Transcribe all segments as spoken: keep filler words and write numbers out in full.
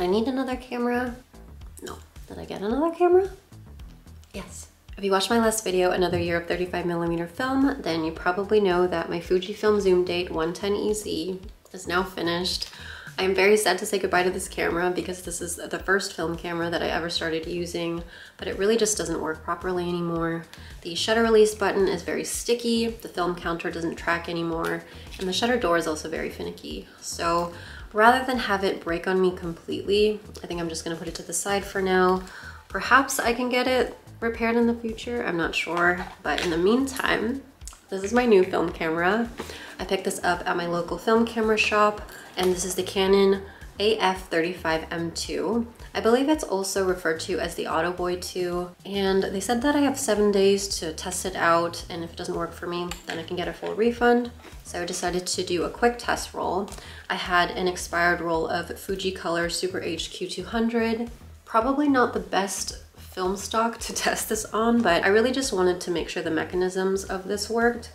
Did I need another camera? No. Did I get another camera? Yes. If you watched my last video, Another Year of thirty-five millimeter Film, then you probably know that my Fujifilm Zoom Date one ten E Z is now finished. I am very sad to say goodbye to this camera because this is the first film camera that I ever started using, but it really just doesn't work properly anymore. The shutter release button is very sticky, the film counter doesn't track anymore, and the shutter door is also very finicky. So rather than have it break on me completely, I think I'm just gonna put it to the side for now. Perhaps I can get it repaired in the future, I'm not sure. But in the meantime, this is my new film camera. I picked this up at my local film camera shop, and this is the Canon A F thirty-five M two. I believe it's also referred to as the Autoboy two, and they said that I have seven days to test it out, and if it doesn't work for me, then I can get a full refund. So I decided to do a quick test roll. I had an expired roll of Fujicolor Super H Q two hundred, probably not the best film stock to test this on, but I really just wanted to make sure the mechanisms of this worked.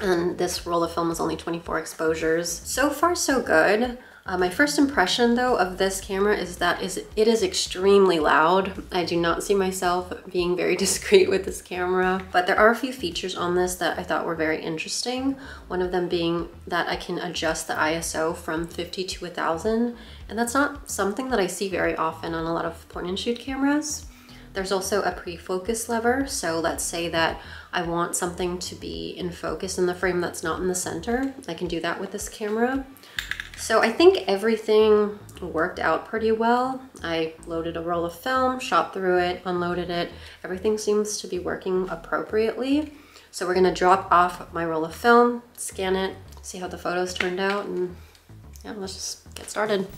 And this roll of film was only twenty-four exposures. So far, so good. Uh, my first impression though of this camera is that is it is extremely loud. I do not see myself being very discreet with this camera, but there are a few features on this that I thought were very interesting. One of them being that I can adjust the I S O from fifty to a thousand, and that's not something that I see very often on a lot of point and shoot cameras. There's also a pre-focus lever, so let's say that I want something to be in focus in the frame that's not in the center. I can do that with this camera. So I think everything worked out pretty well. I loaded a roll of film, shot through it, unloaded it. Everything seems to be working appropriately. So we're gonna drop off my roll of film, scan it, see how the photos turned out, and yeah, let's just get started.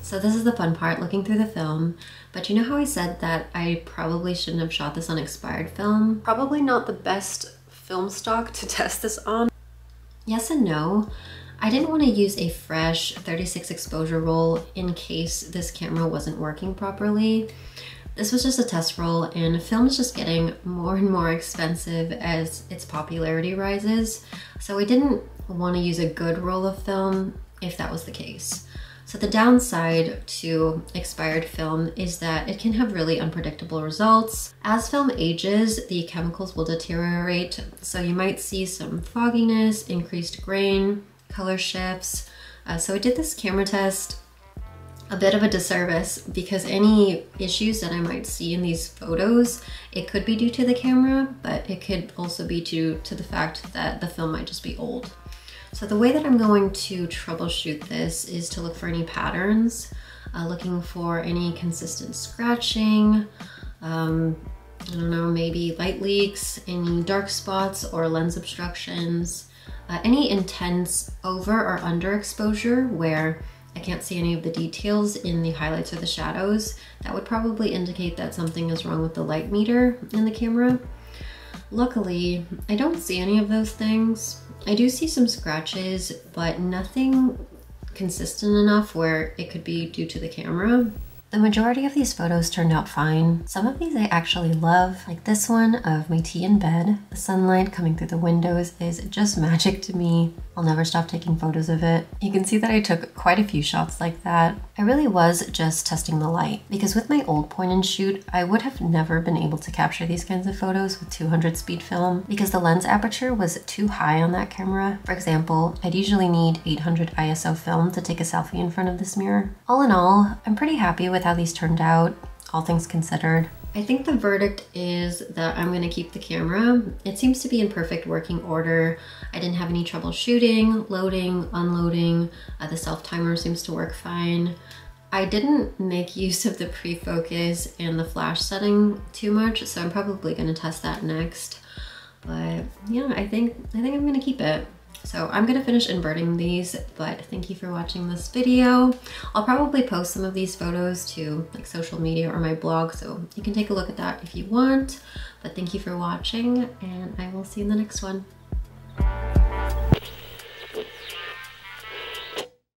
So this is the fun part, looking through the film. But you know how I said that I probably shouldn't have shot this on expired film? Probably not the best film stock to test this on. Yes and no. I didn't want to use a fresh thirty-six exposure roll in case this camera wasn't working properly. This was just a test roll, and film is just getting more and more expensive as its popularity rises. So I didn't want to use a good roll of film if that was the case. So the downside to expired film is that it can have really unpredictable results. As film ages, the chemicals will deteriorate, so you might see some fogginess, increased grain, color shifts. Uh, so I did this camera test a bit of a disservice because any issues that I might see in these photos, it could be due to the camera, but it could also be due to the fact that the film might just be old. So the way that I'm going to troubleshoot this is to look for any patterns, uh, looking for any consistent scratching, um, I don't know, maybe light leaks, any dark spots or lens obstructions, uh, any intense over or under exposure where I can't see any of the details in the highlights or the shadows. That would probably indicate that something is wrong with the light meter in the camera. Luckily, I don't see any of those things. I do see some scratches, but nothing consistent enough where it could be due to the camera. The majority of these photos turned out fine. Some of these I actually love, like this one of my tea in bed. The sunlight coming through the windows is just magic to me. I'll never stop taking photos of it. You can see that I took quite a few shots like that. I really was just testing the light, because with my old point and shoot, I would have never been able to capture these kinds of photos with two hundred speed film because the lens aperture was too high on that camera. For example, I'd usually need eight hundred I S O film to take a selfie in front of this mirror. All in all, I'm pretty happy with how these turned out, all things considered. I think the verdict is that I'm gonna keep the camera. It seems to be in perfect working order. I didn't have any trouble shooting, loading, unloading. Uh, the self-timer seems to work fine. I didn't make use of the pre-focus and the flash setting too much, so I'm probably gonna test that next. But yeah, I think, I think I'm gonna keep it. So I'm gonna finish inverting these, but thank you for watching this video. I'll probably post some of these photos to like social media or my blog, so you can take a look at that if you want. But thank you for watching, and I will see you in the next one.